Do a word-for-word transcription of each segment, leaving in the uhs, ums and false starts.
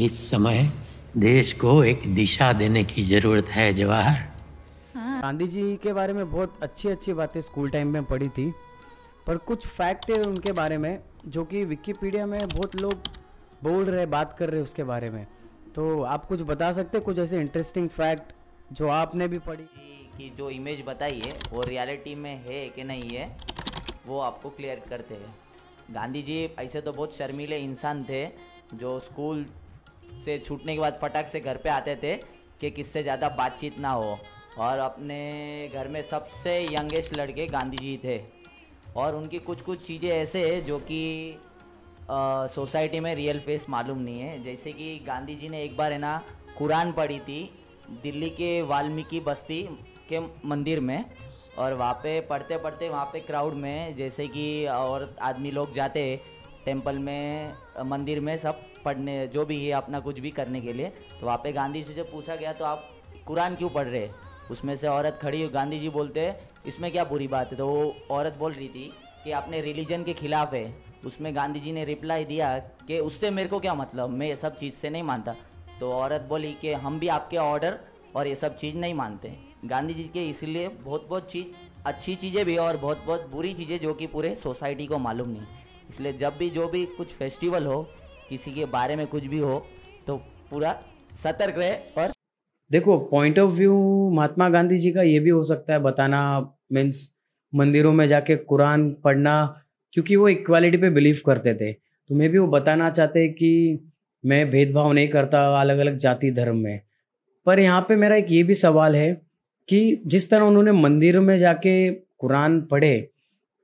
इस समय देश को एक दिशा देने की जरूरत है। जवाहर गांधी जी के बारे में बहुत अच्छी अच्छी बातें स्कूल टाइम में पढ़ी थी, पर कुछ फैक्ट है उनके बारे में जो कि विकिपीडिया में बहुत लोग बोल रहे, बात कर रहे उसके बारे में। तो आप कुछ बता सकते हैं कुछ ऐसे इंटरेस्टिंग फैक्ट जो आपने भी पढ़ी कि जो इमेज बताई है वो रियलिटी में है कि नहीं है, वो आपको क्लियर करते हैं। गांधी जी ऐसे तो बहुत शर्मीले इंसान थे जो स्कूल से छूटने के बाद फटाक से घर पे आते थे कि किससे ज़्यादा बातचीत ना हो, और अपने घर में सबसे यंगेस्ट लड़के गांधी जी थे। और उनकी कुछ कुछ चीज़ें ऐसे है जो कि सोसाइटी में रियल फेस मालूम नहीं है। जैसे कि गांधी जी ने एक बार है ना कुरान पढ़ी थी दिल्ली के वाल्मीकि बस्ती के मंदिर में, और वहाँ पे पढ़ते पढ़ते वहाँ पे क्राउड में जैसे कि और आदमी लोग जाते टेंपल में, मंदिर में, सब पढ़ने जो भी है अपना कुछ भी करने के लिए। तो वहाँ पे गांधी जी से पूछा गया तो आप कुरान क्यों पढ़ रहे, उसमें से औरत खड़ी, गांधी जी बोलते इसमें क्या बुरी बात है। तो वो औरत बोल रही थी कि आपने रिलीजन के खिलाफ है, उसमें गांधी जी ने रिप्लाई दिया कि उससे मेरे को क्या मतलब, मैं ये सब चीज़ से नहीं मानता। तो औरत बोली कि हम भी आपके ऑर्डर और ये सब चीज़ नहीं मानते। गांधी जी के इसलिए बहुत बहुत चीज़ अच्छी चीज़ें भी और बहुत बहुत बुरी चीज़ें जो कि पूरे सोसाइटी को मालूम नहीं। इसलिए जब भी जो भी कुछ फेस्टिवल हो, किसी के बारे में कुछ भी हो, तो पूरा सतर्क रहे। और देखो, point of view Mahatma Gandhi ji का ये भी हो सकता है बताना, मीन्स मंदिरों में जाके कुरान पढ़ना, क्योंकि वो इक्वालिटी पे बिलीव करते थे। तो मैं भी वो बताना चाहते कि मैं भेदभाव नहीं करता अलग अलग जाति धर्म में। पर यहाँ पे मेरा एक ये भी सवाल है कि जिस तरह उन्होंने मंदिर में जाके कुरान पढ़े,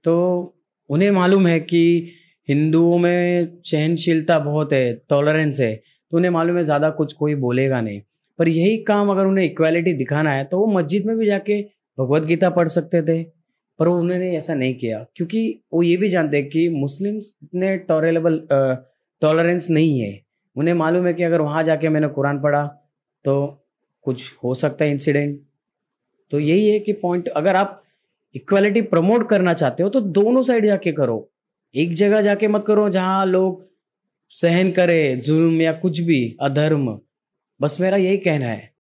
तो उन्हें मालूम है कि हिंदुओं में सहनशीलता बहुत है, टॉलरेंस है, तो उन्हें मालूम है ज़्यादा कुछ कोई बोलेगा नहीं। पर यही काम अगर उन्हें इक्वालिटी दिखाना है तो वो मस्जिद में भी जाके भगवद्गीता पढ़ सकते थे, पर उन्होंने ऐसा नहीं किया क्योंकि वो ये भी जानते हैं कि मुस्लिम्स इतने टॉलरेबल टॉलरेंस नहीं है। उन्हें मालूम है कि अगर वहाँ जाके मैंने कुरान पढ़ा तो कुछ हो सकता है इंसिडेंट। तो यही है कि पॉइंट, अगर आप इक्वालिटी प्रमोट करना चाहते हो तो दोनों साइड जाके करो, एक जगह जाके मत करो जहाँ लोग सहन करे जुल्म या कुछ भी अधर्म। बस मेरा यही कहना है।